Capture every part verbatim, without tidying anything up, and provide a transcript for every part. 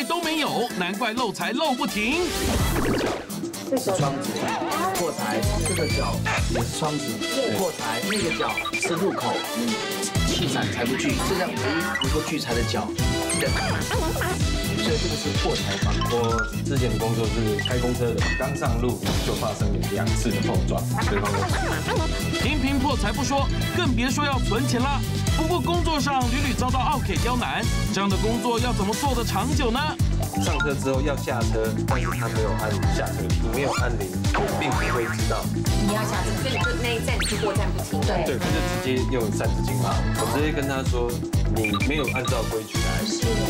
位都没有，难怪漏财漏不停。这是窗子破财，这个角也是窗子破财，那个角是入口，气散财不聚，这样唯一能够聚财的角。所以这个是破财法。我之前工作是开公车的，刚上路就发生两次的碰撞，对方。频频破财不说，更别说要存钱啦。不过工作上屡屡遭到奥客刁难，这样的工作要怎么做得长久呢？ 上车之后要下车，但是他没有按下车铃，没有按铃，并不会知道你要下车，所以就那一站你就过站不停。对，对，他就直接用三字经骂我，我直接跟他说你没有按照规矩来，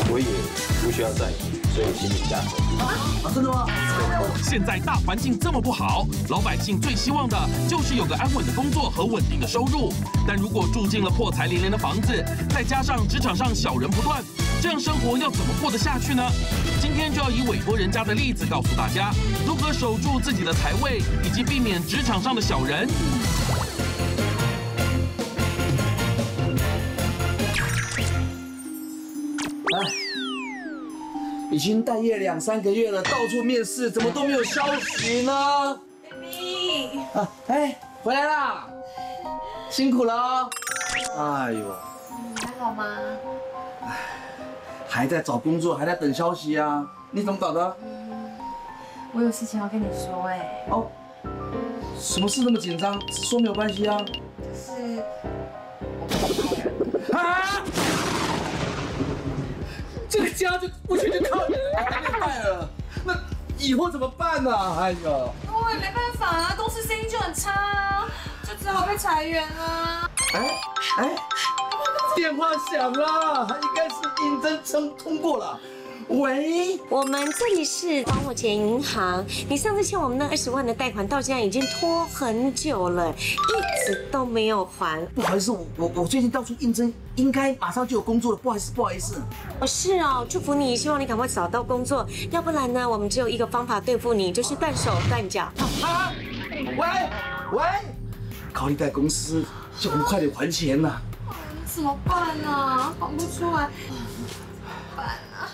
我也不需要在意，所以请你下车。啊，真的吗？现在大环境这么不好，老百姓最希望的就是有个安稳的工作和稳定的收入。但如果住进了破财连连的房子，再加上职场上小人不断。 这样生活要怎么过得下去呢？今天就要以委托人家的例子告诉大家，如何守住自己的财位，以及避免职场上的小人。哎，已经待业两三个月了，到处面试，怎么都没有消息呢 ？baby， 啊，哎，回来啦，辛苦了哦。哎呦，还好吗？ 还在找工作，还在等消息啊！你怎么搞的？我有事情要跟你说哎。哦，什么事那么紧张？说没有关系啊。就是我啊！这个家就不全就靠你卖了，那以后怎么办呢？哎呦，我也没办法啊，公司生意就很差啊，就只好被裁员啊。哎哎。 电话响了，他应该是应征成通过了。喂，我们这里是光火钱银行，你上次欠我们那二十万的贷款，到现在已经拖很久了，一直都没有还。不好意思，我我我最近到处应征，应该马上就有工作了。不好意思，不好意思。哦，是哦，祝福你，希望你赶快找到工作，要不然呢，我们只有一个方法对付你，就是断手断脚。啊！喂喂，高利贷公司叫我们快点还钱呐！ 怎么办啊？还不出来，怎么办啊？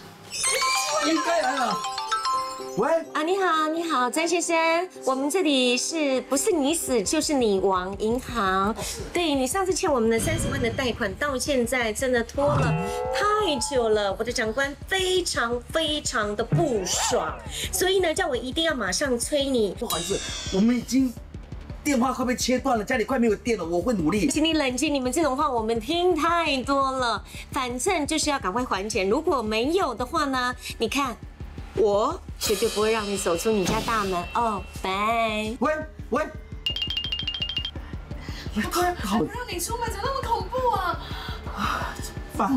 应该来了。喂啊，你好，你好，詹先生，我们这里是不是你死就是你亡银行？对你上次欠我们的三十万的贷款，到现在真的拖了太久了，我的长官非常非常的不爽，所以呢，叫我一定要马上催你。不好意思，我们已经。 电话快被切断了，家里快没有电了，我会努力。请你冷静，你们这种话我们听太多了。反正就是要赶快还钱，如果没有的话呢，你看，我绝对不会让你走出你家大门哦，拜。喂喂，快跑！不让你出门，怎么那么恐怖啊？啊！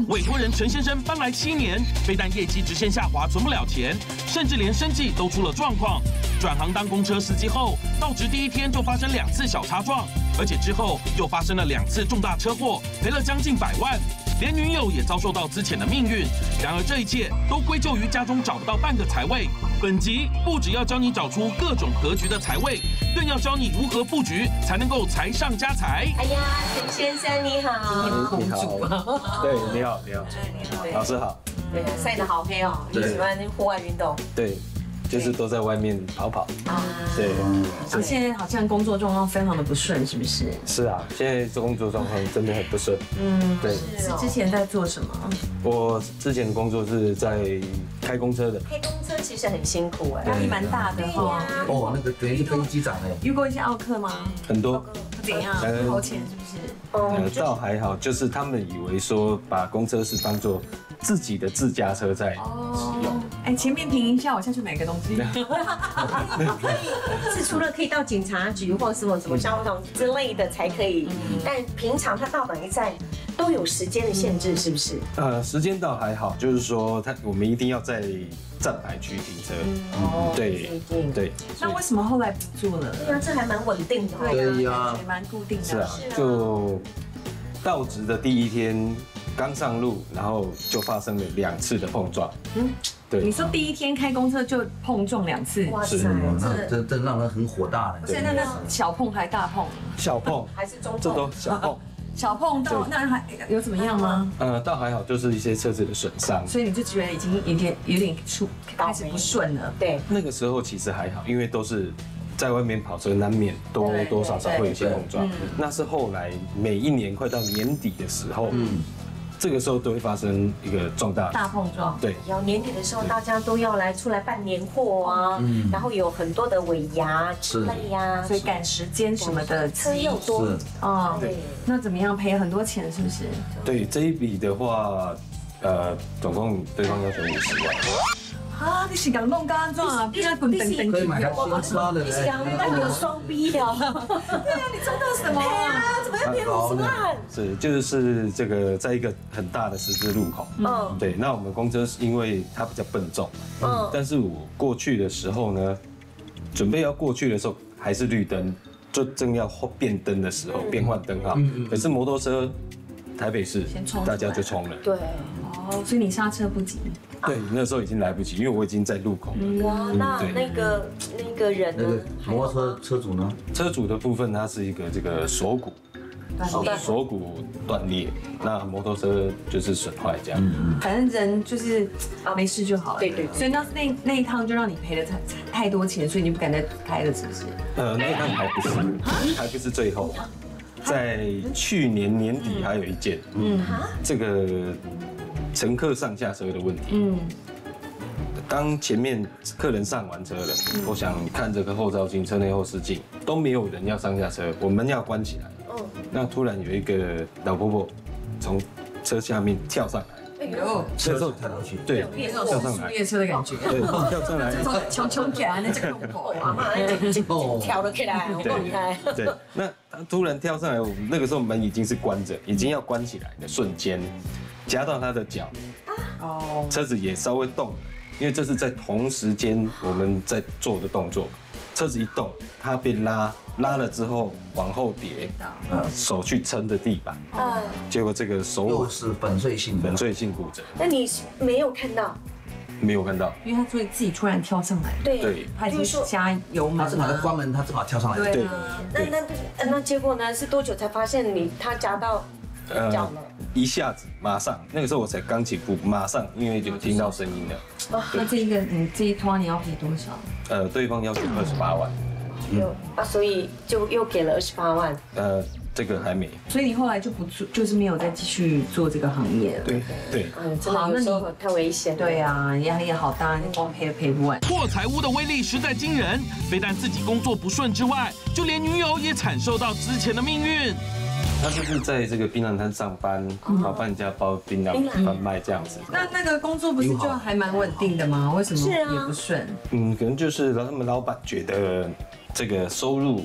委托人陈先生搬来七年，非但业绩直线下滑，存不了钱，甚至连生计都出了状况。转行当公车司机后，到职第一天就发生两次小擦撞，而且之后又发生了两次重大车祸，赔了将近百万。连女友也遭受到资遣的命运。然而这一切都归咎于家中找不到半个财位。本集不只要教你找出各种格局的财位，更要教你如何布局才能够财上加财。哎呀，陈先生你好，你好，对。 你好，你好，老师好。对，晒得好黑哦。你喜欢户外运动？对，就是都在外面跑跑。啊，对。你现在好像工作状况非常的不顺，是不是？是啊，现在工作状况真的很不顺。嗯，对。是之前在做什么？我之前工作是在开公车的。开公车其实很辛苦哎，压力蛮大的哈。哦，那个等于是飞机长哎。遇过一些奥客吗？很多。怎样？掏钱是不是？ 呃，倒还好，就是他们以为说把公车是当做自己的自家车在使用。哎，前面停一下，我下去买个东西。是除了可以到警察局或什么什么消防局之类的才可以，但平常他到哪一站都有时间的限制，是不是？呃，时间倒还好，就是说他我们一定要在站牌区停车。哦，对对。那为什么后来不做了？对啊，这还蛮稳定的，对啊，也蛮固定的。是啊，就。 到职的第一天，刚上路，然后就发生了两次的碰撞。嗯，对。你说第一天开公车就碰撞两次，哇塞，这这让人很火大了。现在那小碰还大碰，小碰还是中碰，这都小碰。小碰到，那还有怎么样吗？呃，倒还好，就是一些车子的损伤。所以你就觉得已经有点有点出开始不顺了。对，那个时候其实还好，因为都是在外面跑车，难免多多少少会有一些碰撞。那是后来每一年快到年底的时候，嗯。 这个时候都会发生一个重大大碰撞，对。然后年底的时候，大家都要来出来办年货啊，然后有很多的尾牙之类呀，所以赶时间什么的，车又多啊。对，那怎么样赔很多钱是不是？对这一笔的话，呃，总共对方要求五十万。啊，你是讲弄干状啊？你是本本本可以买台新车的，你是讲那个双逼的？对啊，你赚到什么？ 骗五十万，是就是这个，在一个很大的十字路口，嗯，对。那我们公车因为它比较笨重，嗯，但是我过去的时候呢，准备要过去的时候还是绿灯，就正要变灯的时候变换灯号，可是摩托车台北市大家就冲了，对，哦，所以你刹车不及，对，那时候已经来不及，因为我已经在路口了。哇，那那个那个人呢？摩托车车主呢？车主的部分，它是一个这个锁骨。 锁骨断裂，那摩托车就是损坏这样。反正人就是没事就好了。对对。所以那那那一趟就让你赔了太太多钱，所以你不敢再开了，是不是？呃，那一趟还不是，还不是最后，在去年年底还有一件，嗯，这个乘客上下车的问题，嗯。 当前面客人上完车了，我想看这个后照镜、车内后视镜都没有人要上下车，我们要关起来。嗯，那突然有一个老婆婆从车下面跳上来，哎呦，车头抬上去，对，跳上来，越车的感觉，对，跳上来，冲冲起来，那这个老婆婆，跳了起来，好厉害。对，那她突然跳上来，我们那个时候门已经是关着，已经要关起来的瞬间，夹到她的脚，哦，车子也稍微动了。 因为这是在同时间我们在做的动作，车子一动，它被拉，拉了之后往后跌，手去撑着地板，结果这个手又是粉碎性粉碎性骨折。那你没有看到？没有看到，因为他所以自己突然跳上来，对，他已经加油门，他正好关门，他正好跳上来，对。那那那结果呢？是多久才发现你他夹到脚了？ 一下子，马上，那个时候我才刚起步，马上，因为有听到声音了。那这一个，你这一拖你要赔多少？呃，对方要求二十八万。有啊，所以就又给了二十八万。呃，这个还没。所以你后来就不做，就是没有再继续做这个行业了。对对。嗯，真的有时候太危险。对啊，压力也好大，你光赔也赔不完。破财屋的威力实在惊人，非但自己工作不顺之外，就连女友也惨受到之前的命运。 他就是在这个槟榔摊上班，然后帮人家包槟榔贩卖这样子。那那个工作不是就还蛮稳定的吗？为什么也不顺？嗯，可能就是他们老板觉得这个收入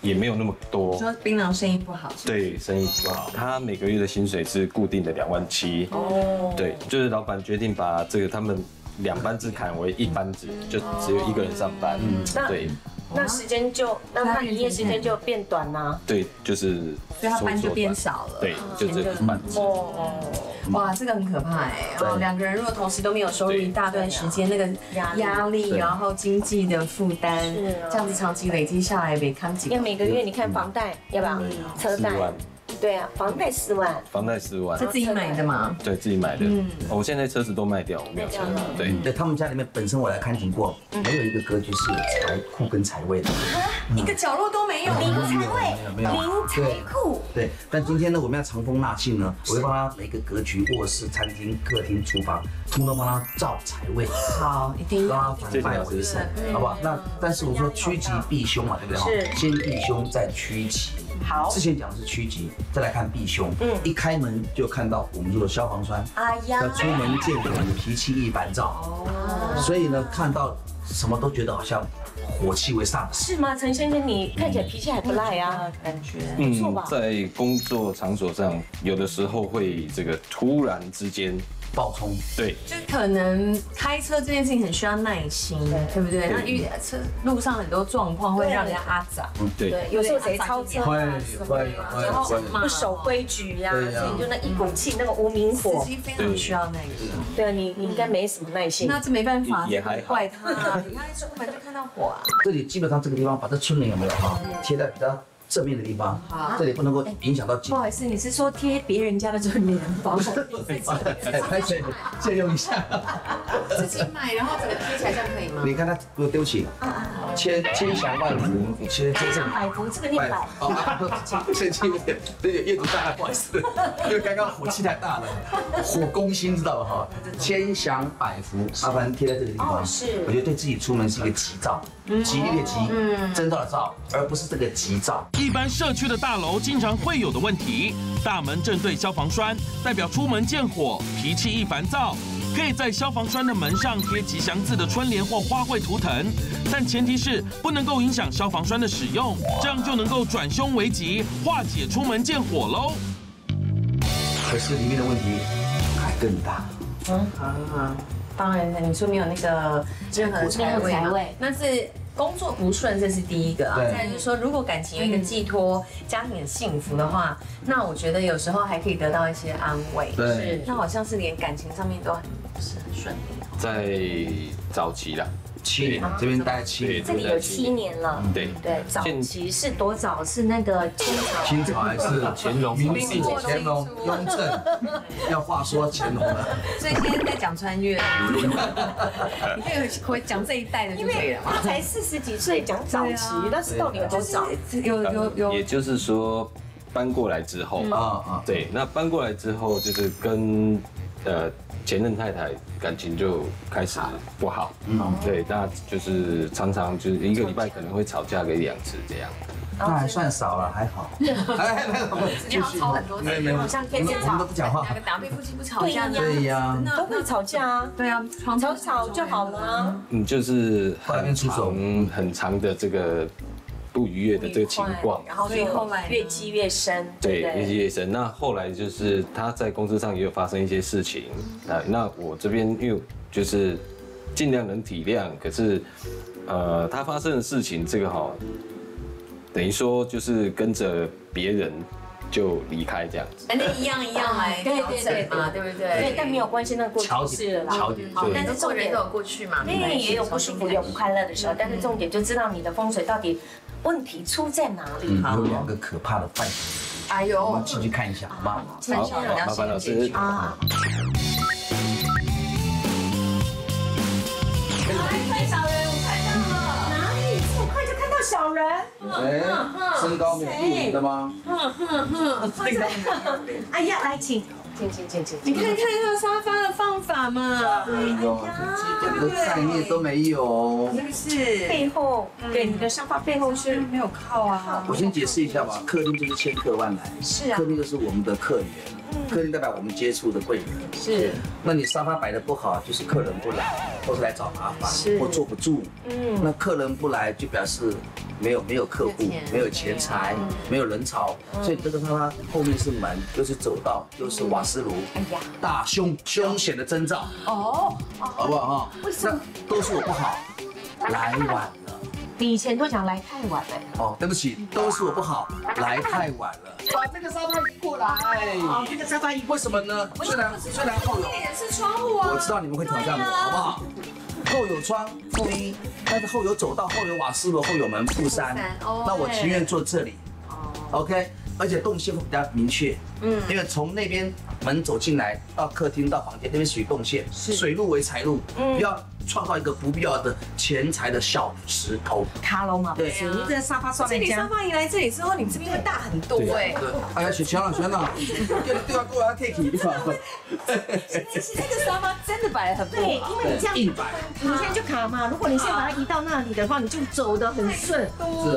也没有那么多。说槟榔生意不好。对，生意不好。他每个月的薪水是固定的两万七。哦。对，就是老板决定把这个他们两班制砍为一班制，就只有一个人上班。嗯，对。 那时间就，那他营业时间就变短啦。对，就是，所以他班就变少了。对，就这个班。哦哇，这个很可怕哎！哦，两个人如果同时都没有收入一大段时间，那个压力，然后经济的负担，这样子长期累积下来，没看几。因为每个月你看房贷，要不要？车贷。对啊，房贷四万。房贷四万。是自己买的吗？对自己买的。嗯。我现在车子都卖掉，我没有车。对。对他们家里面本身我来看庭过，没有一个格局是有财库跟财位的。 一个角落都没有，零财位，零财库。对，但今天呢，我们要藏风纳气呢，我会帮他每个格局、卧室、餐厅、客厅、厨房，通通帮他造财位。好，一定要反败为胜，好不好？那但是我说趋吉避凶嘛，对不对？是，先避凶再趋吉。好，之前讲的是趋吉，再来看避凶。嗯，一开门就看到我们说的消防栓，哎呀，要出门见人脾气易烦躁。哦，所以呢，看到什么都觉得好像。 火气为上是吗？陈先生，你看起来脾气还不赖啊，感觉不错吧？在工作场所上，有的时候会这个突然之间爆冲，对，就可能开车这件事情很需要耐心，对不对？那遇车路上很多状况会让人家阿杂，对，有时候谁超车啊什么的，然后不守规矩呀，所以就那一股气，那个无名火，司机非常需要耐心。对啊，你你应该没什么耐心，那这没办法，也还怪他，你看一出门就看到火啊。 这里基本上这个地方，把这春联有没有哈贴在比较正面的地方，这里不能够影响到。不好意思，你是说贴别人家的这个棉包？拍水借用一下。自己买，然后整个贴起来，这样可以吗？你看它给我丢起，千千祥万福，千千祥百福，这个念百。哦，生气一点，对，阅读障碍，不好意思，因为刚刚火气太大了，火攻心，知道吧？哈，千祥百福，麻烦贴在这个地方。是，我觉得对自己出门是一个吉兆，吉利的吉，征兆的兆，而不是这个吉兆。 一般社区的大楼经常会有的问题，大门正对消防栓，代表出门见火，脾气易烦躁，可以在消防栓的门上贴吉祥字的春联或花卉图腾，但前提是不能够影响消防栓的使用，这样就能够转凶为吉，化解出门见火喽。可是里面的问题还更大。嗯，啊，当然，你说没有那个任何财位，那是。 工作不顺，这是第一个啊。再来就是说，如果感情有一个寄托，家庭很幸福的话，那我觉得有时候还可以得到一些安慰。对，那好像是连感情上面都很不是很顺利。在早期啦，七年这边待七年，这里有七年了。对对，早期是多早？是那个清朝还是乾隆？明明乾隆、雍正，要话说乾隆了。所以现在在讲穿越。 你可以会讲这一代的，因为他才四十几岁，讲早期，但是到底有多早？有有有。也就是说，搬过来之后啊啊，对，那搬过来之后就是跟呃前任太太感情就开始不好，嗯，对，那就是常常就是一个礼拜可能会吵架个一两次这样。 那还算少了，还好。哎，没有，你好吵很多次，好像天天吵，我们都不讲话。两个长辈夫妻不吵架，对呀，都会吵架啊。对啊，吵吵就好了。嗯，就是很长很长的这个不愉悦的这个情况，然后所以后来越积越深。对，越积越深。那后来就是他在公司上也有发生一些事情，那那我这边因为就是尽量能体谅，可是呃，他发生的事情这个哈。 等于说就是跟着别人就离开这样子，反正一样一样来，对对对嘛，对不对？对，但没有关系，那过去是了，好，但是重点都有过去嘛，因为也有不舒服、有不快乐的时候，但是重点就知道你的风水到底问题出在哪里。有两个可怕的犯人，哎呦，我们进去看一下，好吗？好，麻烦老师啊。 小人，哎，身高没有一米的吗？哼哼哼，哎呀，来请，请请请请，你看看这个沙发的放法嘛，哎呀，这个概念都没有，是不是？背后，对，你的沙发背后是没有靠啊。我先解释一下吧，客厅就是千客万来，是啊，客厅就是我们的客源，客厅代表我们接触的贵人，是。那你沙发摆的不好，就是客人不来。 都是来找麻烦，或坐不住。嗯，那客人不来就表示没有没有客户，没有钱财，没有人潮。所以这个沙发后面是门，又是走道，又是瓦斯炉，哎呀，大凶凶险的征兆。哦，好不好哈？为什么？都是我不好，来晚了。你以前都讲来太晚了。哦，对不起，都是我不好，来太晚了。把这个沙发移过来。啊，这个沙发移为什么呢？虽然虽然后有，是窗户啊。我知道你们会挑战我，好不好？ 后有窗，负一，但是后有走道，后有瓦斯炉，后有门，负三。那我情愿坐这里。OK， 而且动线会比较明确。嗯，因为从那边门走进来到客厅到房间，那边属于动线，水路为财路，不要创造一个不必要的钱财的小石头。卡龙嘛，对，你这沙发上面，这里沙发一来这里之后，你这边会大很多哎。哎呀，雪强了，雪强了，对对啊，过来 take 一下。 这个沙发真的摆得很不好，对，因为你这样硬摆，你现在就卡嘛。如果你现在把它移到那里的话，你就走得很顺，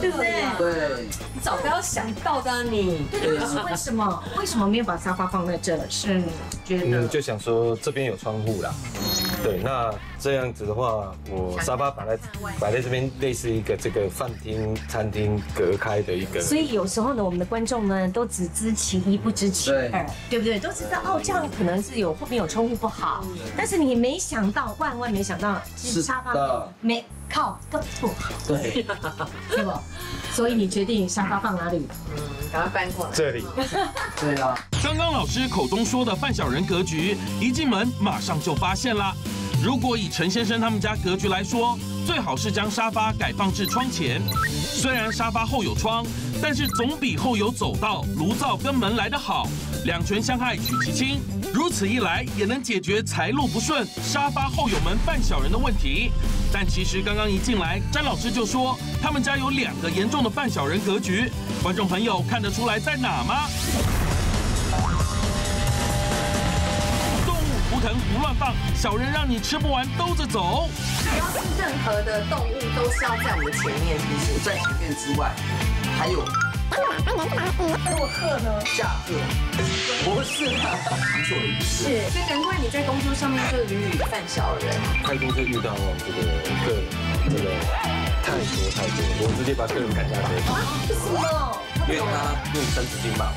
对不对？对，你早不要想到的你。对对对，为什么为什么没有把沙发放在这？是觉得就想说这边有窗户啦。对，那这样子的话，我沙发摆在摆在这边，类似一个这个饭厅、餐厅隔开的一个。所以有时候呢，我们的观众呢都只知其一不知其二，对不对？都知道哦，这样可能是有后面有窗户不好，但是你没想到，万万没想到，是沙发没靠更不好，对，是不？所以你决定沙发放哪里？嗯，赶快搬过来。这里。对啊。刚刚老师口中说的犯小人格局，一进门马上就发现啦。如果以陈先生他们家格局来说，最好是将沙发改放至窗前，虽然沙发后有窗。但是总比后有走道、炉灶跟门来得好，两全相害取其轻。如此一来，也能解决财路不顺、沙发后有门犯小人的问题。但其实刚刚一进来，詹老师就说他们家有两个严重的犯小人格局，观众朋友看得出来在哪吗？ 不疼不乱放，小人让你吃不完兜着走。只要是任何的动物，都是要在我们前面，除了在前面之外，还有。如果鹤呢？驾鹤。不是啊，做了一次。是，所以难怪你在工作上面就屡屡犯小人。开工就遇到这个客人，这个太多太多，我直接把客人赶下车。啊？为什么？因为他用三字经骂我。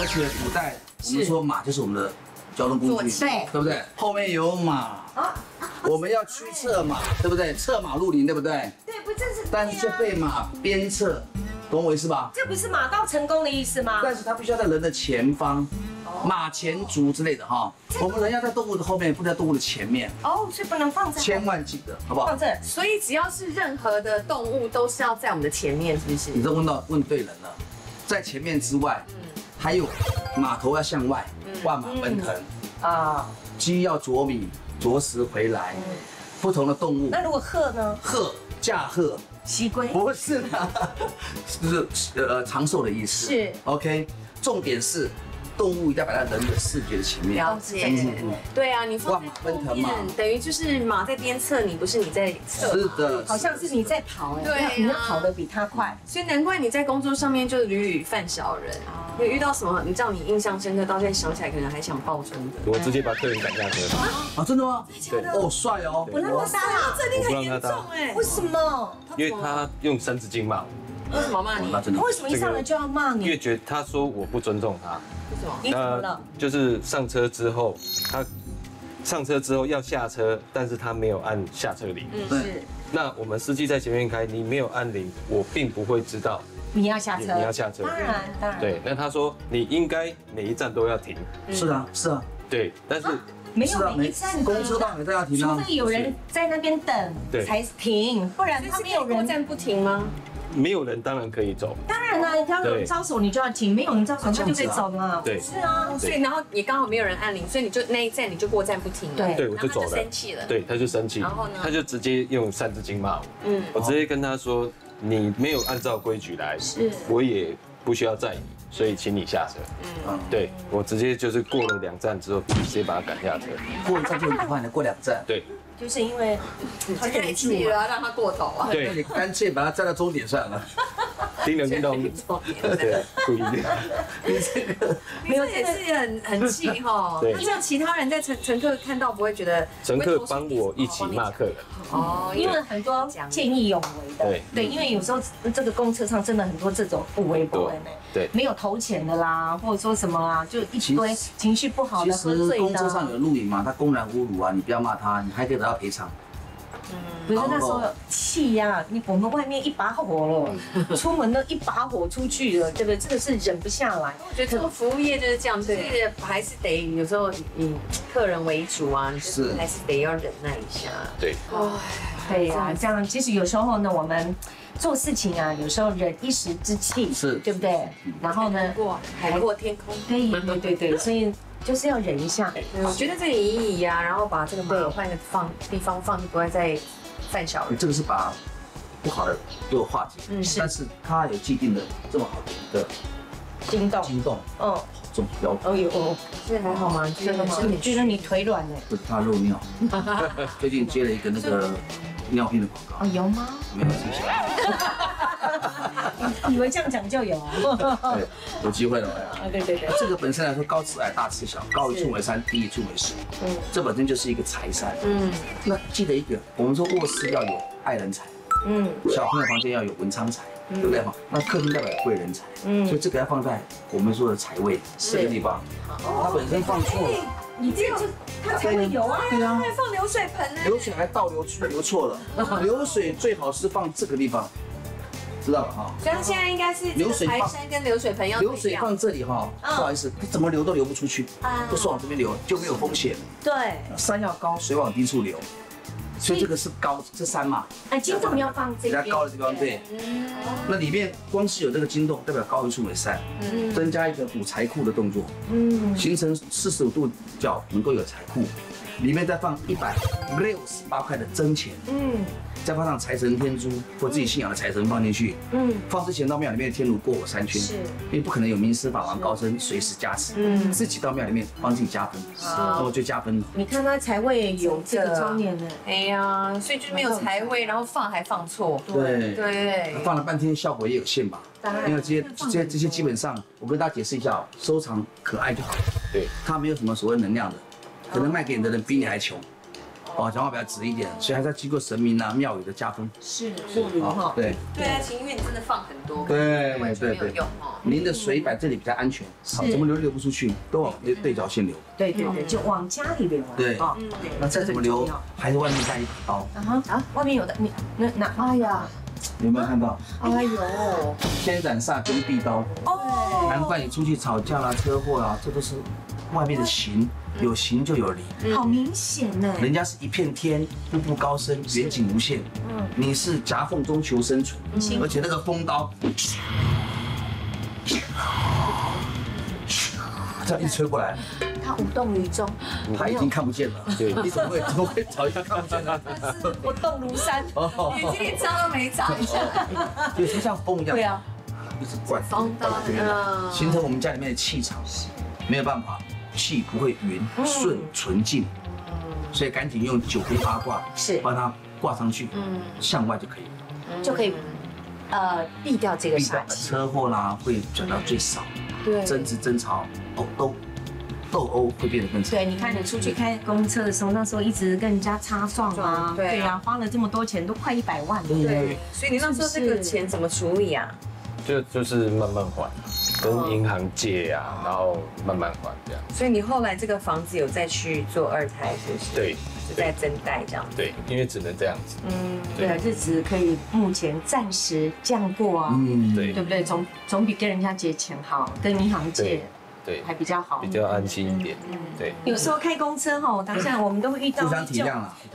而且古代我们说马就是我们的交通工具，对，对不对？后面有马，我们要驱策马，对不对？策马入林，对不对？对，不正是？但是却被马鞭策，懂我意思吧？这不是马到成功的意思吗？但是它必须要在人的前方，马前卒之类的哈。我们人要在动物的后面，不能在动物的前面。哦，所以不能放在。千万记得，好不好？放在。所以只要是任何的动物，都是要在我们的前面，是不是？你这问到问对人了，在前面之外。 还有，马头要向外，万马奔腾啊！鸡要啄米，啄食回来。不同的动物。那如果鹤呢？鹤驾鹤，熹龟不是啦，就是呃长寿的意思。是 OK， 重点是动物一定要摆在人的视觉的前面。了解。对啊，你放在后面，等于就是马在鞭策你，不是你在策。是的。好像是你在跑，对，你要跑得比它快，所以难怪你在工作上面就屡屡犯小人。 有遇到什么你叫你印象深刻，到现在想起来可能还想爆冲的？我直接把客人赶下车。啊，真的吗？对，哦，帅哦！我让他搭，这一定很严重哎。为什么？因为他用三字经骂我。为什么骂你？他为什么一上来就要骂你？因为觉得他说我不尊重他。为什么？你怎么了？就是上车之后，他上车之后要下车，但是他没有按下车铃。嗯，是。那我们司机在前面开，你没有按铃，我并不会知道。 你要下车，你要下车，当然当然。对，那他说你应该每一站都要停。是啊是啊，对，但是没有每一站公车到每站要停啊，除非有人在那边等才停，不然他没有人站不停吗？没有人当然可以走。当然啦，他有人招手你就要停，没有人招手他就可以走嘛。对，是啊，所以然后也刚好没有人按铃，所以你就那一站你就过站不停。对，对，我就走了。生气了，对，他就生气，然后呢，他就直接用三字经骂我。嗯，我直接跟他说。 你没有按照规矩来，是，我也不需要载你，所以请你下车。嗯，对我直接就是过了两站之后，直接把他赶下车。过一站就很快了，过两站。对，就是因为他太气了，让他过头啊。对，你干脆把他站到终点算了。叮咚叮咚，对，不一定。你这个，没有也是很很气哈。对，像其他人在乘乘客看到不会觉得，乘客帮我一起骂客人。 哦，因为很多见义勇为的，对对，因为有时候这个公车上真的很多这种不为不为呢，对，没有投钱的啦，或者说什么啊，就一堆情绪不好的喝醉的。其实公车上有录影嘛，他公然侮辱啊，你不要骂他，你还可以得到赔偿。嗯，不是那时候气呀，你我们外面一把火了，出门都一把火出去了，对不对？真的是忍不下来。我觉得这个服务业就是这样，所以还是得有时候以客人为主啊，是还是得要忍耐一下。对，对呀，这样其实有时候呢，我们做事情啊，有时候忍一时之气，是对不对？然后呢，海阔天空。对对对对，所以。 就是要忍一下，我觉得这里移移啊，然后把这个马换个放地方放，就不会再犯小人。这个是把不好的给我化解，嗯，是，但是它有既定的这么好的惊动，惊动，嗯，这种标准。哦有哦，这还好吗？真的吗？觉得你腿软呢？不是，他漏尿。最近接了一个那个尿片的广告。哦，有吗？没有这些。以为这样讲就有啊？对，有机会了。 对对对，这个本身来说，高吃矮，大吃小，高一寸为山，低一寸为石。嗯，这本身就是一个财山。嗯，那记得一个，我们说卧室要有爱人财，嗯，小朋友房间要有文昌财，对不对嘛？那客厅代表贵人财，嗯，所以这个要放在我们说的财位这个地方。它本身放错了，你这个它才会有啊，对啊，还放流水盆呢，流水还倒流去流错了，流水最好是放这个地方。知道吧？哈。这样现在应该是流水排山跟流水盆要流水放这里哈，不好意思，你怎么流都流不出去，都是往这边流，就没有风险。对。山要高，水往低处流。 所以这个是高，这山嘛，哎，金洞要放这边，比较高的地方，对。嗯。那里面光是有这个金洞，代表高一处为山，嗯，增加一个补财库的动作，嗯，形成四十五度角能够有财库，里面再放一百六十八块的真钱，嗯，再放上财神天珠或自己信仰的财神放进去，嗯，放之前到庙里面的天炉过我三圈，是，因为不可能有名师法王高僧随时加持，嗯，自己到庙里面帮自己加分，是，那我就加分了。你看他财位有这个庄严的，哎。 对呀，所以就没有财位，然后放还放错。对对，放了半天效果也有限吧。因为这些这些这些基本上，我跟大家解释一下哦，收藏可爱就好。对，它没有什么所谓能量的，可能卖给你的人比你还穷。哦，讲话比较直一点，所以还是要经过神明啊、庙宇的加分。是是哈，对对啊，因为你真的放很多，对对对，用哦。您的水摆这里比较安全，好，怎么流流不出去，都往对角线流。对对对，就往家里面流。对啊，那再怎么流，还是外面带一把刀。啊哈啊，外面有的你那那，哎呀，有没有看到？哎呦，天斩煞跟壁刀。哦，难怪你出去吵架啦、车祸啦，这都是。 外面的形有形就有理，好明显呢。人家是一片天，步步高升，远景无限。嗯，你是夹缝中求生存，而且那个风刀，这样一吹过来，他无动于衷，他已经看不见了。对，你怎么会怎么会找一下看不见呢？我动如山，眼睛连眨都没眨一下，有时像风一样，对啊，一直怪风刀，形成我们家里面的气场，没有办法。 气不会匀顺纯净，所以赶紧用九天八卦是把它挂上去，向外就可以，就可以呃避掉这个煞气，车祸啦会转到最少，对，争执争吵哦都。 斗殴会变得更惨。对，你看你出去开公车的时候，那时候一直跟人家擦撞啊，对啊，花了这么多钱，都快一百万了。对，所以你那时候这个钱怎么处理啊？就就是慢慢还，跟银行借啊，然后慢慢还这样。所以你后来这个房子有再去做二胎，是不是？对，就在增贷这样。对，因为只能这样子。嗯，对，日子可以目前暂时这样过啊。嗯，对，对不对？总总比跟人家借钱好，跟银行借。 对，还比较好，比较安心一点。对，有时候开公车吼，当下我们都会遇到一种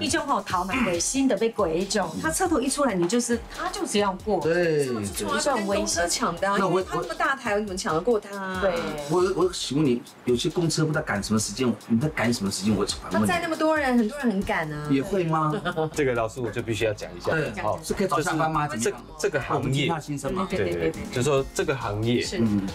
一种吼逃难鬼，新的被鬼一种，他车头一出来，你就是他就是要过。对，就算公车抢的，因为他那么大台，你怎么抢得过他？对，我我请问你，有些公车不知道赶什么时间，你在赶什么时间？我反问。他载那么多人，很多人很赶啊。也会吗？这个老师我就必须要讲一下。对，好，是可以早上班吗？这这个行业，对对对，就说这个行业，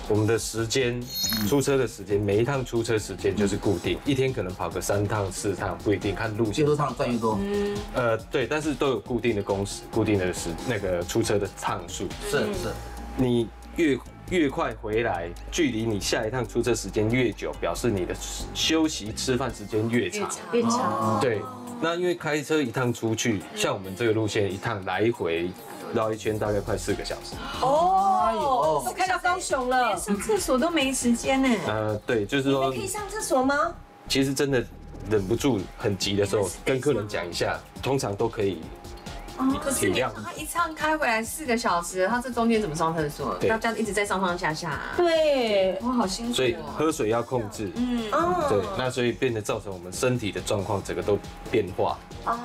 我们的时间出。 车的时间，每一趟出车时间就是固定，一天可能跑个三趟四趟，不一定看路线。越多趟赚越多。嗯。呃，对，但是都有固定的工时，固定的时那个出车的趟数。是是。你越越快回来，距离你下一趟出车时间越久，表示你的休息吃饭时间越长。越长。对，那因为开车一趟出去，像我们这个路线一趟来回。 绕一圈大概快四个小时哦，都开到高雄了，连上厕所都没时间呢。呃，对，就是说可以上厕所吗？其实真的忍不住很急的时候，跟客人讲一下，通常都可以。可是你他一趟开回来四个小时，他这中间怎么上厕所？大家一直在上上下下。对，我好辛苦。所以喝水要控制。嗯，对，那所以变得造成我们身体的状况整个都变化。哦，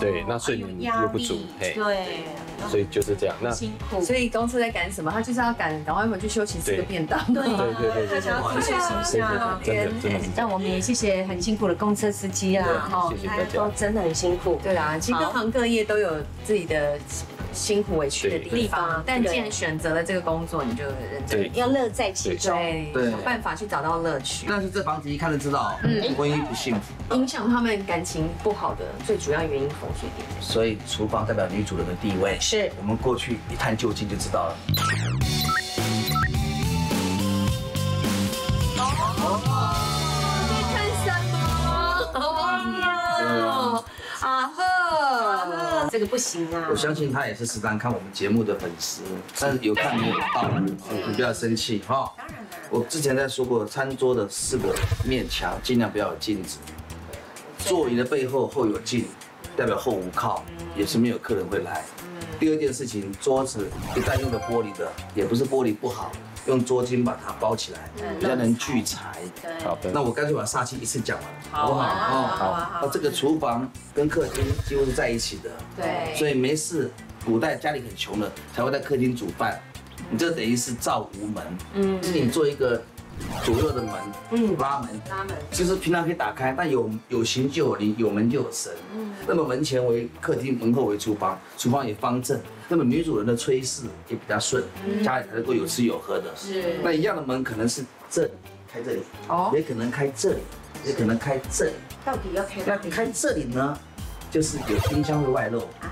对，那睡眠又不足，嘿，对。 所以就是这样，那辛苦。所以公车在赶什么？他就是要赶，赶快回去休息，吃个便当。对对对对，想要休息一下。真的真的。但我们也谢谢很辛苦的公车司机啦，哈，大家都真的很辛苦。对啦，其实各行各业都有自己的辛苦委屈的地方，但既然选择了这个工作，你就认真，要乐在其中，对，想办法去找到乐趣。但是这房子一看就知道，嗯，婚姻不幸福，影响他们感情不好的最主要原因风水点。所以厨房代表女主人的地位。 是我们过去一探究竟就知道了。在看什么？啊呵，这个不行啊！我相信他也是时常看我们节目的粉丝，但是有看没有到，你不要生气哈。当然了，我之前在说过，餐桌的四个面墙尽量不要有镜子，座椅的背后后有镜，代表后无靠，也是没有客人会来。第二件事情，桌子一旦用的玻璃的，也不是玻璃不好，用桌巾把它包起来，比较能聚财。好的，那我干脆把煞气一次讲完，好不好？好，好。那这个厨房跟客厅几乎是在一起的，对，所以没事。古代家里很穷的才会在客厅煮饭，你这等于是灶无门，嗯，是你做一个。 左右的门，嗯，拉门，拉门，其实平常可以打开，但有有形就有灵，有门就有神。嗯，那么门前为客厅，门后为厨房，厨房也方正，那么女主人的催事也比较顺，嗯、家里才能够有吃有喝的。是，那一样的门可能是这里开这里，哦，也可能开这里，也可能开这里。到底要开？那开这里呢，就是有丁香会外露。啊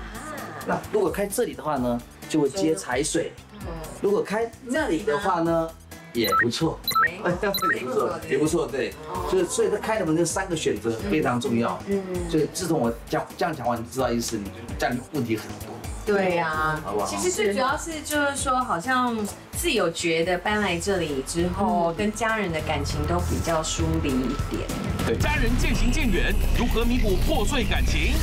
那如果开这里的话呢，就会接财水。嗯、如果开那里的话呢？ 也不错，也不错，也不错，对，所以所以他开的门这三个选择非常重要，嗯，所以自从我讲这样讲完，你知道意思，你这样问题很多。对呀，好不好？其实最主要是就是说，好像自有觉得搬来这里之后，跟家人的感情都比较疏离一点。对，家人渐行渐远，如何弥补破碎感情？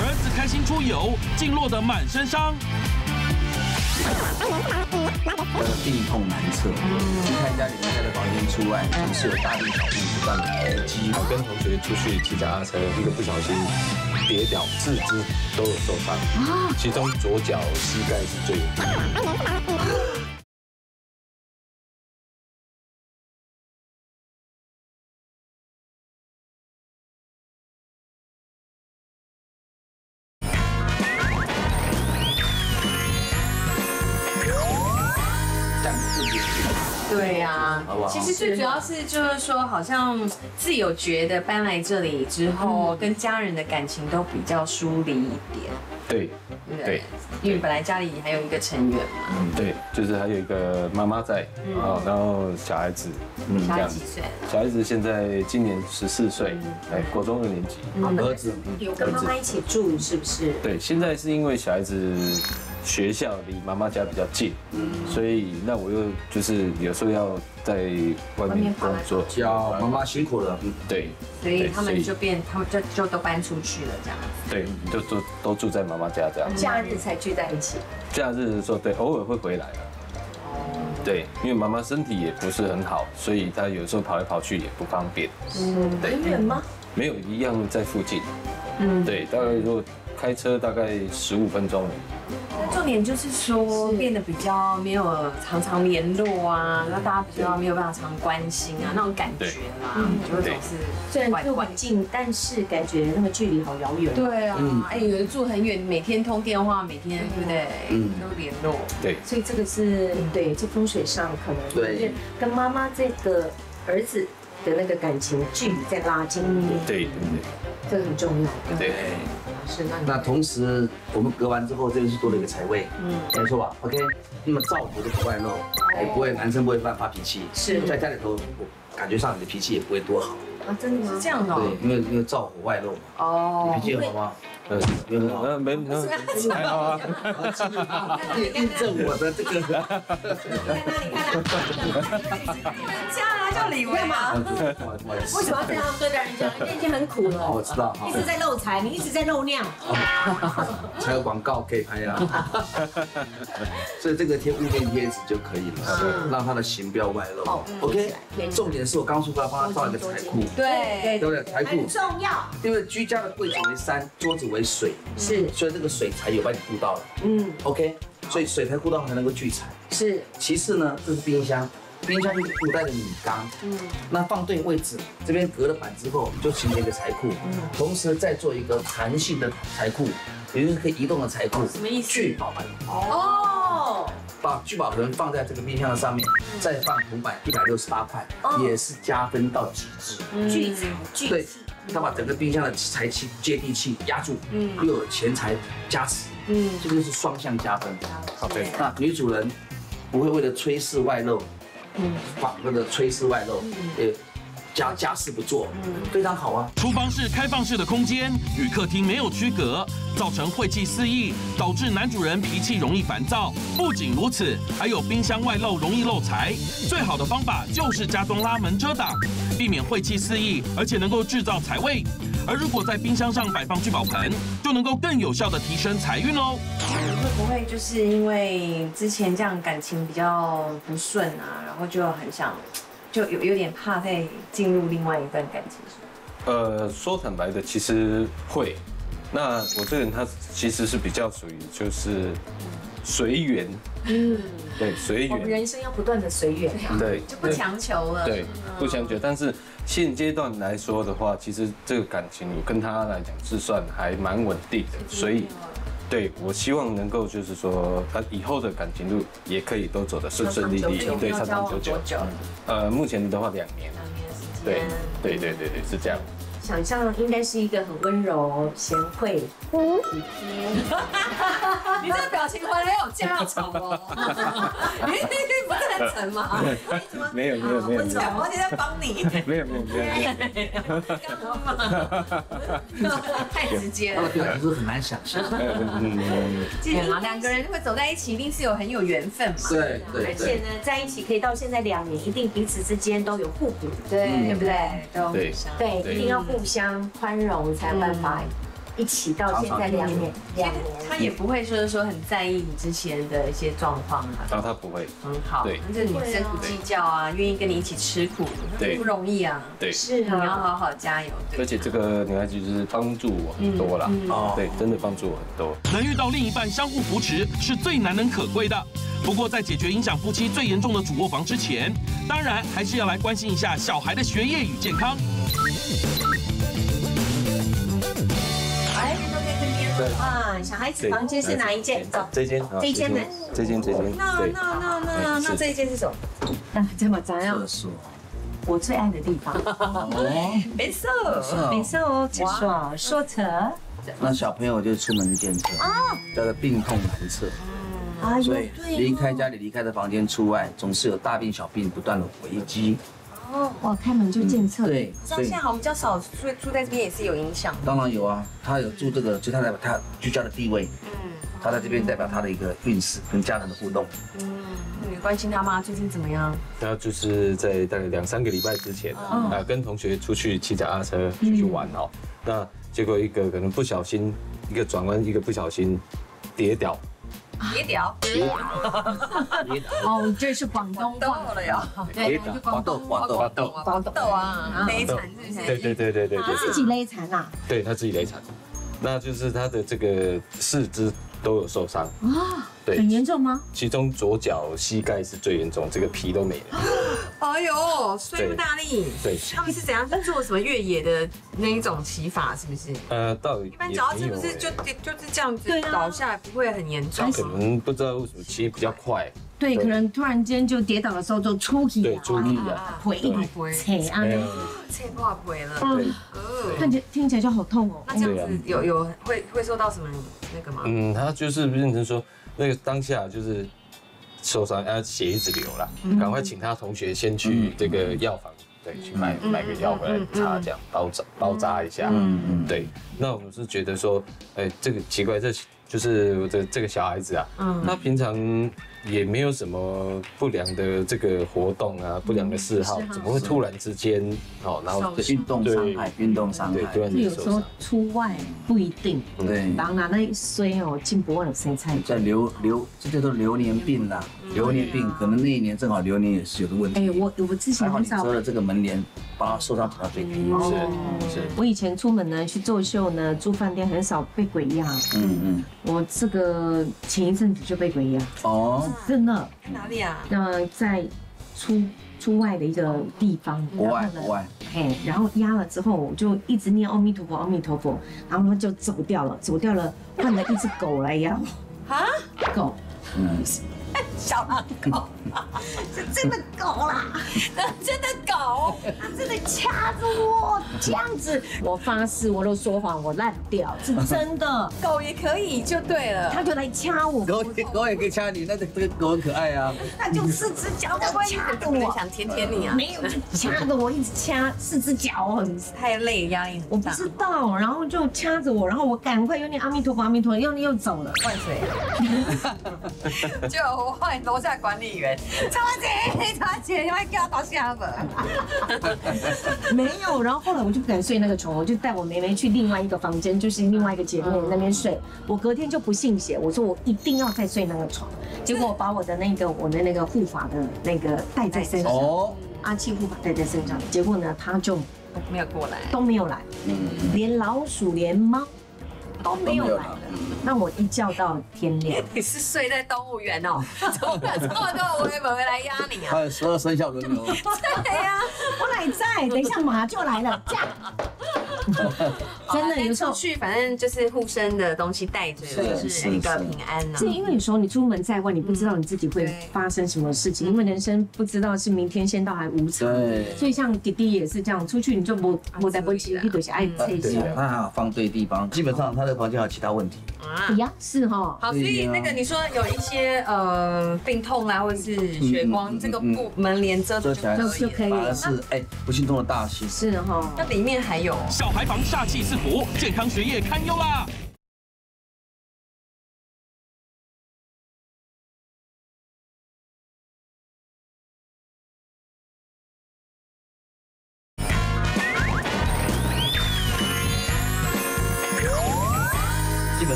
儿子开心出游，竟落得满身伤。 病痛难测，离开家里面开的房间出外，总是有大病小病不断的累积。我跟同学出去骑脚踏车，一个不小心跌倒，四肢都有受伤，其中左脚膝盖是最严重的。对呀，其实最主要是就是说，好像自有觉得搬来这里之后，跟家人的感情都比较疏离一点。对，对，因为本来家里还有一个成员嘛。嗯，对，就是还有一个妈妈在，啊，然后小孩子，嗯，这样。几岁？小孩子现在今年十四岁，哎，国中二年级。儿子有跟妈妈一起住，是不是？对，现在是因为小孩子。 学校离妈妈家比较近，所以那我又就是有时候要在外面工作，叫妈妈辛苦了，对，所以他们就变，他们就就都搬出去了这样子，对，就都都住在妈妈家这样，假日才聚在一起，假日的时候对，偶尔会回来了，对，因为妈妈身体也不是很好，所以她有时候跑来跑去也不方便，嗯，很远吗？没有，一样在附近，嗯，对，大概如果开车大概十五分钟。 重点就是说，变得比较没有常常联络啊，然后大家比较没有办法常关心啊，那种感觉嘛，就会总是虽然住很近，但是感觉那个距离好遥远。对啊，哎，有的住很远，每天通电话，每天对不对？嗯，都联络。对，所以这个是对，这风水上可能就是跟妈妈这个儿子的那个感情距离在拉近一点。对对对，这个很重要。对。 那同时，我们隔完之后，这边是多了一个财位，嗯，没错吧 ？OK， 那么照顾都不外露，也不会男生不会犯发脾气，是在家里头，感觉上你的脾气也不会多好啊，真的是这样哦。对，因为因为照顾外露嘛。哦，脾气好吗？呃，没很好，呃，没没还好啊。也印证我的这个。这样啊，叫李维嘛？为什么要这样对待人家？人家已经很苦了。我知道，一直在漏财，你一直在漏尿。才有广告可以拍啦。所以这个贴物面贴纸就可以了，让它的形不要外露。OK， 重点是我刚说过要帮他造一个财库，对，对不对？财库很重要，因为居家的柜子为山，桌子为水，是，所以这个水财有把你顾到了。嗯 ，OK， 所以水财顾到才能够聚财。是。其次呢，这是冰箱。 冰箱就是古代的米缸，嗯，那放对位置，这边隔了板之后，就形成一个财库，嗯，同时再做一个弹性的财库，也就是可以移动的财库，什么意思？聚宝盆哦，把聚宝盆放在这个冰箱的上面，再放铜板一百六十八块，也是加分到极致，聚财聚对，他把整个冰箱的财气接地气压住，嗯，又有钱财加持，嗯，这个就是双向加分。好，对，那女主人不会为了催事外露。 把那个炊事外露，呃，家家事不做，非常好啊。厨房是开放式的空间，与客厅没有区隔，造成晦气四溢，导致男主人脾气容易烦躁。不仅如此，还有冰箱外露容易漏财。最好的方法就是加装拉门遮挡，避免晦气四溢，而且能够制造财位。而如果在冰箱上摆放聚宝盆，就能够更有效的提升财运哦。会不会就是因为之前这样感情比较不顺啊，然后就很想，就有有点怕再进入另外一段感情？呃，说坦白的，其实会。那我这个人他其实是比较属于就是随缘，嗯，对，随缘。我们人生要不断的随缘啊，对，就不强求了，对，不强求，但是。 现阶段来说的话，其实这个感情我跟他来讲是算还蛮稳定的，所以，对我希望能够就是说，他以后的感情路也可以都走得顺顺利利，对，长长久久。呃，目前的话两年，两年的时间，对对对对对，是这样。想象应该是一个很温柔、贤惠、嗯，你这个表情好像有家丑哦，你不赞成吗？没有没有没有，我讲我在帮你，没有没有没有，太直接了，对我来说很难想象。嗯，两个人会走在一起，一定是有很有缘分嘛。对对，而且呢，在一起可以到现在两年，一定彼此之间都有互补，对对不对？都对，一定要互。 互相宽容才有办法一起到现在两年，两年他也不会说说很在意你之前的一些状况啊，然后他不会很好，对，这女生不计较啊，愿意跟你一起吃苦，对，不容易啊，对，是啊，你要好好加油。而且这个女孩子就是帮助我很多啦，对，真的帮助我很多。能遇到另一半相互扶持是最难能可贵的。不过在解决影响夫妻最严重的主卧房之前，当然还是要来关心一下小孩的学业与健康。 啊，小孩子房间是哪一间？走，这间，这间呢？这间，这间。那那那那那这一间是什么？那怎么咱要？厕所，我最爱的地方。没错，没错哦，厕所，说车。那小朋友就出门见车啊，叫做病痛难测。啊，所以离开家里，离开的房间出外，总是有大病小病不断的危机。 哦，哇！开门就见厕、嗯。对，像现在好像比较少住住在这边也是有影响。当然有啊，他有住这个，就他代表他居家的地位。嗯，他在这边代表他的一个运势跟家人的互动。嗯，你关心他妈最近怎么样？他就是在大概两三个礼拜之前，啊、嗯，跟同学出去骑脚踏车出去玩哦，嗯、那结果一个可能不小心，一个转弯，一个不小心跌倒。 跌倒，哦，这是广东话了呀。跌倒，滑豆，滑豆，滑豆，滑豆啊，勒惨是不是？对对对对对。他自己勒惨啊？对他自己勒惨，那就是他的这个四肢都有受伤啊。对，很严重吗？其中左脚膝盖是最严重，这个皮都没了。哎呦，摔不大力。对。他们是怎样？做什么越野的那一种骑法？是不是？呃，到一般脚是不是就就是这样子倒下来，不会很严重？可能不知道为什么骑比较快。对，可能突然间就跌倒的时候就出力啊，出力啊，腿一腿，腿啊，腿不好腿了。对，看起听起来就好痛哦。那这样子有有会会受到什么那个吗？嗯，他就是变成说。 那个当下就是受伤，啊，血一直流了，赶快请他同学先去这个药房，对，去买买个药回来擦，这样包扎包扎一下。嗯嗯，对。那我们是觉得说，哎，这个奇怪，这就是我的这个小孩子啊，他平常也没有什么不良的这个活动啊，不良的嗜好，怎么会突然之间哦，然后运动伤害，运动伤害，对，有时候出外不一定，对，当然那衰哦，进不完的生菜，在流流，这叫做流年病啦，流年病可能那一年正好流年也是有的问题。哎，我我之前很少。说了这个门帘，把它受伤打到最低，是是。我以前出门呢去作秀呢，住饭店很少被鬼压，嗯嗯，我这个前一阵子就被鬼压，哦。 真的？在哪里啊？那在出出外的一个地方，国外国外，哎，然后压了之后，我就一直念阿弥陀佛，阿弥陀佛，然后就走掉了，走掉了，换了一只狗来压我。啊？狗？嗯，小狼狗，是真的狗啦，真的狗，它真的掐着我这样子。我发誓，我都说谎，我烂掉，是真的。狗也可以，就对了。它就来掐我。狗狗也可以掐你，那这个狗很可爱啊。它就四只脚在掐着我，想舔舔你啊？没有，掐着我一直掐，四只脚很太累，压力很大。我不知道，然后就掐着我，然后我赶快用念阿弥陀佛，阿弥陀佛，又又走了，换谁？就换楼下管理员，超姐，超姐，你们给我搞笑吧？没有，然后后来我就不敢睡那个床，我就带我妹妹去另外一个房间，就是另外一个姐妹那边睡。我隔天就不信邪，我说我一定要再睡那个床。结果我把我的那个我的那个护法的那个带在身上，阿庆护法带在身上，结果呢，他就没有过来，都没有来，连老鼠连猫。 都没有来了，那我一觉到天亮。你是睡在动物园哦，从么这么多我也没来压你啊！哎，十二生肖轮流。对呀，我哪在？等一下马就来了，这样。真的有时候去，反正就是护身的东西带着，就是一个平安啊。是因为有时候你出门在外，你不知道你自己会发生什么事情，因为人生不知道是明天先到还无常。对。所以像弟弟也是这样，出去你就不不带不起，你都是爱这些。那放对地方，基本上他。 房间还有其他问题啊？呀，是哈。好，所以那个你说有一些呃病痛啦，或者是血光，这个布门帘遮住就可以了。是哎，不幸中的大幸。是哈。那里面还有小孩房煞气四伏，健康学业堪忧啦。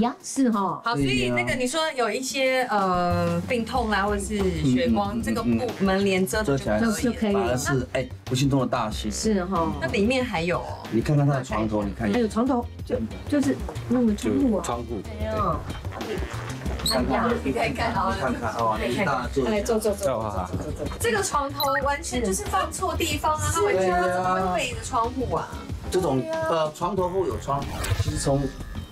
呀，是哈。好，所以那个你说有一些呃病痛啦，或者是血光，这个布门帘遮住就可以了。是哎，不幸中的大幸。是哈。那里面还有，你看看他的床头，你看。还有床头，就就是那个窗户啊。窗户。没有。看看，你可以看到。看看啊，你大坐。来坐坐坐。这个床头完全就是放错地方啊！那我觉得怎么会背着窗户啊？这种呃床头后有窗户，其实从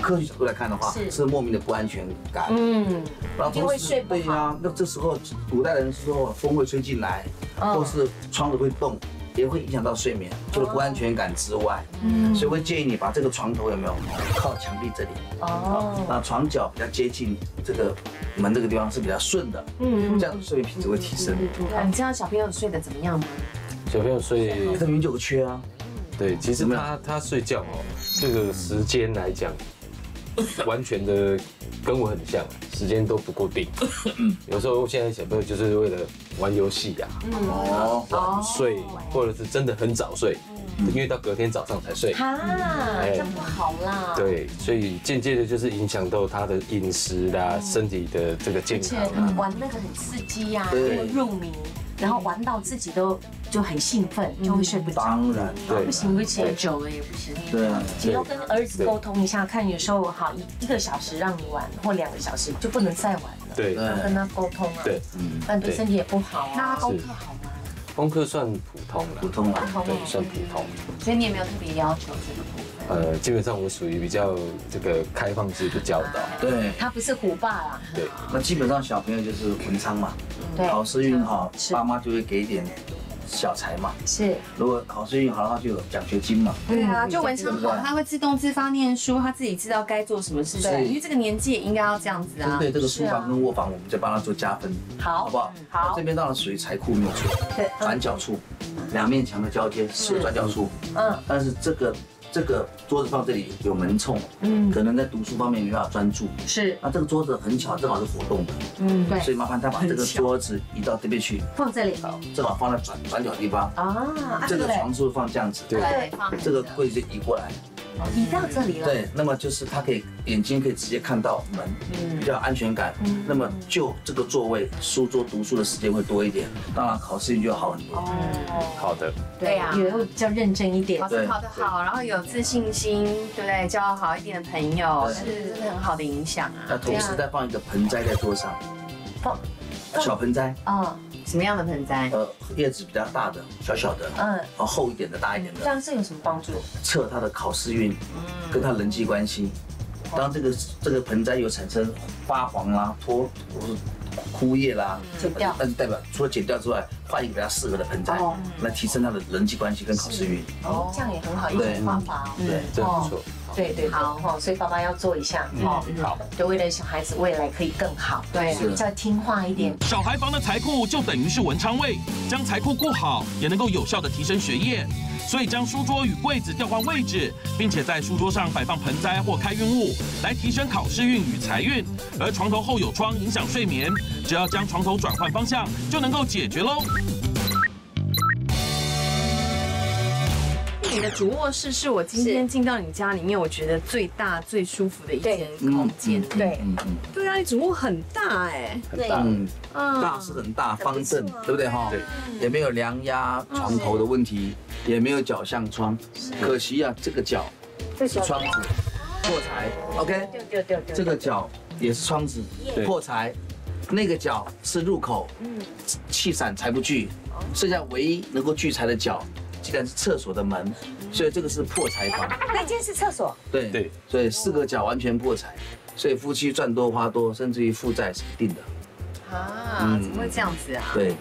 科学角度来看的话，是莫名的不安全感。嗯，然后同时对呀，那这时候古代人说风会吹进来，或是窗子会动，也会影响到睡眠，除了不安全感之外，嗯，所以会建议你把这个床头有没有靠墙壁这里哦，那床脚比较接近这个门这个地方是比较顺的，嗯，这样睡眠品质会提升。你知道小朋友睡得怎么样吗？小朋友睡，他明明就有缺啊。对，其实他他睡觉哦，这个时间来讲。 完全的跟我很像，时间都不固定。有时候现在小朋友就是为了玩游戏呀，晚睡，或者是真的很早睡，因为到隔天早上才睡。啊，这不好啦。对，所以间接的就是影响到他的饮食啦、身体的这个健康。而且玩那个很刺激呀，入迷，然后玩到自己都就很兴奋，就会睡不着。当然，对，不行不行，久了也不行。对啊，你要跟儿子沟通一下，看有时候好一一个小时让你玩，或两个小时就不能再玩了。对，要跟他沟通啊。对，嗯，但对身体也不好。那他功课好吗？功课算普通了，普通了，对，算普通。所以你也没有特别要求这个。 呃，基本上我属于比较这个开放式的教导，对，他不是虎爸啦，对，那基本上小朋友就是文昌嘛，对，好事运好，爸妈就会给一点小财嘛，是，如果好事运好的话就有奖学金嘛，对啊，就文昌好，他会自动自发念书，他自己知道该做什么事情，因为这个年纪也应该要这样子啊，对，这个书房跟卧房我们再帮他做加分，好，好不好？好，这边当然属于财库没有错，对，转角处，两面墙的交接是转角处，嗯，但是这个。 这个桌子放这里有门冲，嗯，可能在读书方面没办法专注，是。那这个桌子很巧，正好是活动的，嗯，对。所以麻烦他把这个桌子移到这边去，放这里，正好放在转转角的地方啊。这个床是不是放这样子？对，这个柜子移过来，移到这里了。对，那么就是他可以眼睛可以直接看到门，嗯，比较有安全感。那么就这个座位书桌读书的时间会多一点，当然考试就好很多。哦，好的。对呀，也会比较认真一点，考试考得好，然后有 自信心，对不对？交好一点的朋友是真的很好的影响啊。那同时再放一个盆栽在桌上，放小盆栽啊，什么样的盆栽？呃，叶子比较大的，小小的，嗯，然后厚一点的，大一点的。这样是有什么帮助？测他的考试运，跟他人际关系。当这个这个盆栽有产生发黄啦、脱枯叶啦，剪掉，那就代表除了剪掉之外，换一个比较适合的盆栽，来提升他的人际关系跟考试运。哦，这样也很好，一种方法。对，这不错。对对，好哈，所以爸妈要做一下哦，好，就为了小孩子未来可以更好，对，比较听话一点。小孩房的财库就等于是文昌位，将财库顾好，也能够有效的提升学业。所以将书桌与柜子调换位置，并且在书桌上摆放盆栽或开运物，来提升考试运与财运。而床头后有窗，影响睡眠，只要将床头转换方向，就能够解决喽。 你的主卧室是我今天进到你家里面，我觉得最大最舒服的一间空间。对，对啊，你主卧很大哎，很大，嗯，大是很大，方正，对不对哈？对，也没有梁压床头的问题，也没有角向窗，可惜啊，这个角是窗子破财 ，OK， 这个角也是窗子破财，那个角是入口，嗯，气散财不聚，剩下唯一能够聚财的角。 既然是厕所的门，所以这个是破财房。那间是厕所。对对，所以四个角完全破财，所以夫妻赚多花多，甚至于负债是一定的。啊，怎么会这样子啊？对，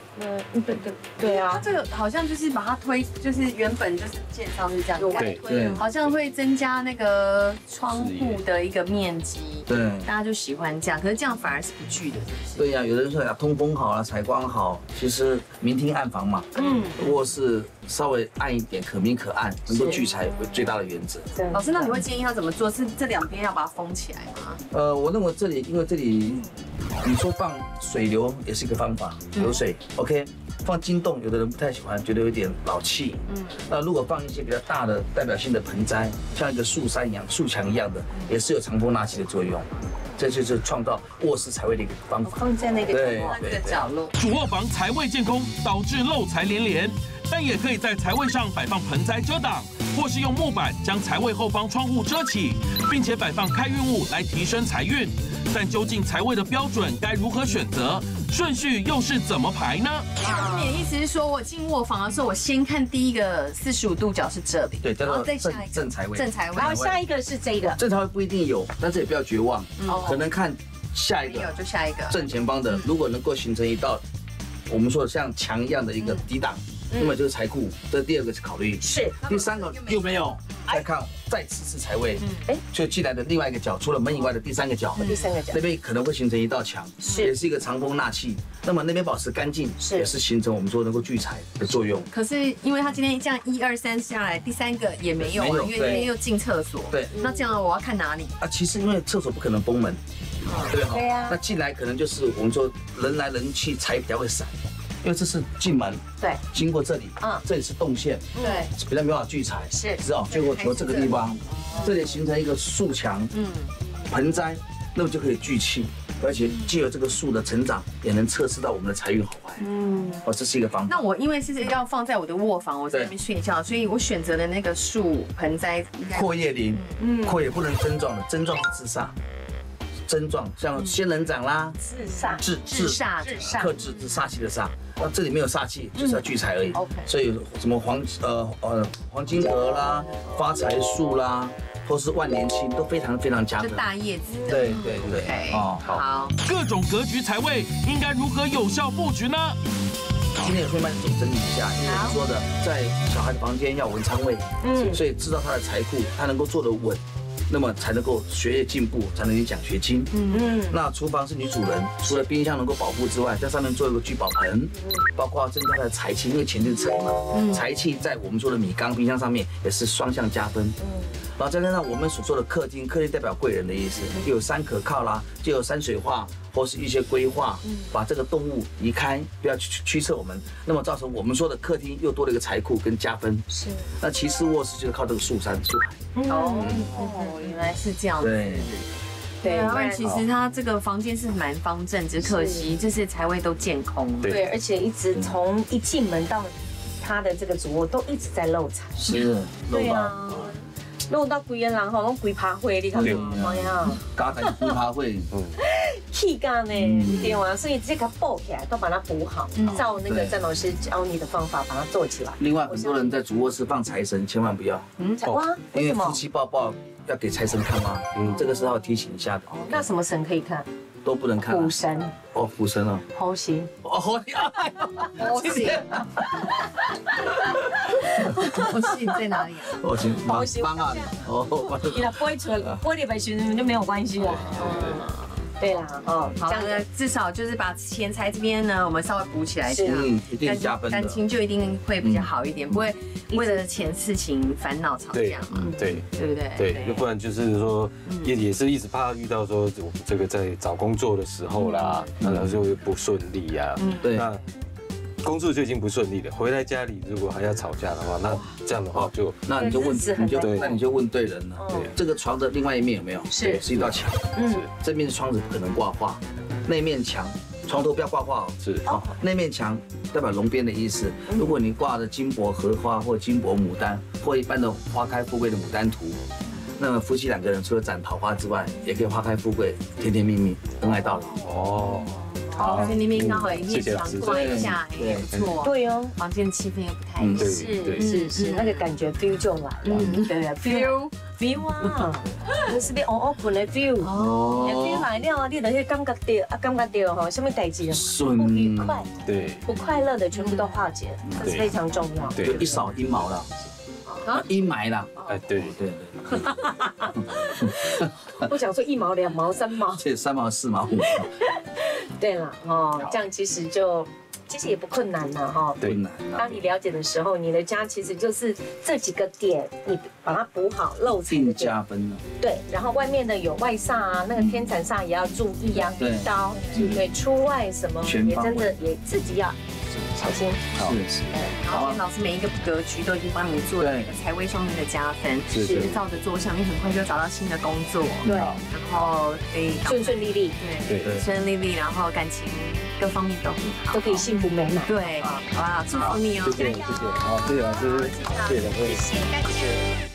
对对对啊，这个好像就是把它推，就是原本就是建商是这样，对对，好像会增加那个窗户的一个面积，对，大家就喜欢这样，可是这样反而是不聚的。对呀，有人说呀，通风好了，采光好，其实明厅暗房嘛，嗯，卧室。 稍微暗一点，可明可暗，能够聚财为最大的原则。老师，那你会建议他怎么做？是这两边要把它封起来吗？呃，我认为这里，因为这里，你说放水流也是一个方法，流水 ，OK。放金洞，有的人不太喜欢，觉得有点老气。嗯，那如果放一些比较大的代表性的盆栽，像一个树山一样、树墙一样的，也是有藏风纳气的作用。 这就是创造卧室财位的一个方法，放在那个角落。主卧房财位见空，导致漏财连连，但也可以在财位上摆放盆栽遮挡，或是用木板将财位后方窗户遮起，并且摆放开运物来提升财运。但究竟财位的标准该如何选择，顺序又是怎么排呢？你的意思是说，我进卧房的时候，我先看第一个四十五度角是这里，对，然后再下一个正财位，正财位，然后下一个是这个正财位不一定有，但是也不要绝望。 可能看下一个，就下一个正前方的，如果能够形成一道我们说像墙一样的一个抵挡，那么就是财库。这第二个是考虑，是第三个又没有，再看再次是财位，哎，就进来的另外一个角，除了门以外的第三个角，第三个角那边可能会形成一道墙，是也是一个藏风纳气。那么那边保持干净，是也是形成我们说能够聚财的作用。可是因为他今天这样一二三下来，第三个也没有，因为今天又进厕所，对，那这样我要看哪里啊？其实因为厕所不可能封门。 对哈，对啊，那进来可能就是我们说人来人去，财比较会散，因为这是进门，对，经过这里，嗯，这里是动线，对，比较没办法聚财，是，知道？最后从这个地方，这里形成一个树墙，嗯，盆栽，那么就可以聚气，而且借由这个树的成长，也能测试到我们的财运好坏，嗯，哦，这是一个方法。那我因为是要放在我的卧房，我在那边睡觉，所以我选择的那个树盆栽，阔叶林，嗯，阔叶不能针状的，针状是自煞。 症状像仙人掌啦，自煞、自自煞、自煞、克制自煞气的煞，那这里没有煞气，就是要聚财而已。所以什么黄呃呃黄金鹅啦、发财树啦，或是万年青都非常非常加分。大叶子。对对对。哦，好。各种格局财位应该如何有效布局呢？今天也会慢总整理一下，因为我们说的，在小孩的房间要文昌位，嗯，所以知道他的财库，他能够做得稳。 那么才能够学业进步，才能去奖学金。嗯嗯。那厨房是女主人，除了冰箱能够保护之外，在上面做一个聚宝盆，包括增加它的财气，因为钱就是财嘛。嗯。财气在我们说的米缸、冰箱上面也是双向加分。嗯。然后再加上我们所说的客厅，客厅代表贵人的意思，有山可靠啦，就有山水画或是一些规划，把这个动物移开，不要去驱策我们。那么造成我们说的客厅又多了一个财库跟加分。是。那其次卧室就是靠这个树山树海。 哦，原来是这样子。对，对，因为其实他这个房间是蛮方正，只可惜就是财位都见空。对，而且一直从一进门到他的这个主卧都一直在漏财。是，对啊，漏到鬼人人吼，拢鬼爬会，你看到没有？家财鬼爬会，嗯，气干呢，对啊，所以这个补起来都把它补好，照那个郑老师教你的方法把它做起来。另外，很多人在主卧室放财神，千万不要。嗯，哇，因为夫妻抱抱。 要给财神看吗？嗯，这个是要提醒一下的。那什么神可以看？都不能看。虎神。哦，虎神哦。猴形。哦，猴形。猴形。猴形在哪里啊？猴形。猴形。帮啊！哦。你那播出播里边学生就没有关系了。 对啦，哦，这样呢，至少就是把钱财这边呢，我们稍微补起来一下，嗯，一定加分的，感情就一定会比较好一点，不会为了钱事情烦恼吵架嘛，对，对不对？对，要不然就是说，也也是一直怕遇到说我们这个在找工作的时候啦，然后就会不顺利啊，对，那工作就已经不顺利了，回来家里如果还要吵架的话，那这样的话就，那你就问，你就那你就问对人了，对，这个床的另外一面有没有？是，是一道墙。 嗯，这面窗子不可能挂画，那面墙床头不要挂画哦。是哦，那面墙代表龙边的意思。如果你挂的金箔荷花或金箔牡丹或一般的花开富贵的牡丹图，那么夫妻两个人除了斩桃花之外，也可以花开富贵，甜甜蜜蜜，恩爱到老。哦，好，甜甜蜜蜜刚好一面墙挂一下，也不错。对哦，房间气氛又不太一样。是是是，那个感觉 feel 就来了，对不对 ？feel。 view 啊，你是啲我我盤嘅 view， view 埋了啊，你等於感覺到啊，感覺到嗬，什麼代志啊，不愉快，對，不快樂的全部都化解，這是非常重要，對，一掃陰霾啦，啊，陰霾啦，哎，對對對，我想說一毛兩毛三毛，對，三毛四毛五毛，對啦，哦，這樣其實就。 其实也不困难嘛，哈。对，当你了解的时候，你的家其实就是这几个点，你把它补好，漏财的加分了。对，然后外面的有外煞啊，那个天蚕煞也要注意啊，一刀，对，出外什么也真的也自己要小心。是是。然后老师每一个格局都已经帮你做了那个财位上面的加分，是照着做，想你很快就找到新的工作，对，然后可以顺顺利利，对对，顺顺利利，然后感情。 各方面都都可以幸福美满。对，好啊，祝福你哦，加油！好，谢谢老师，谢谢两位，谢谢，谢谢。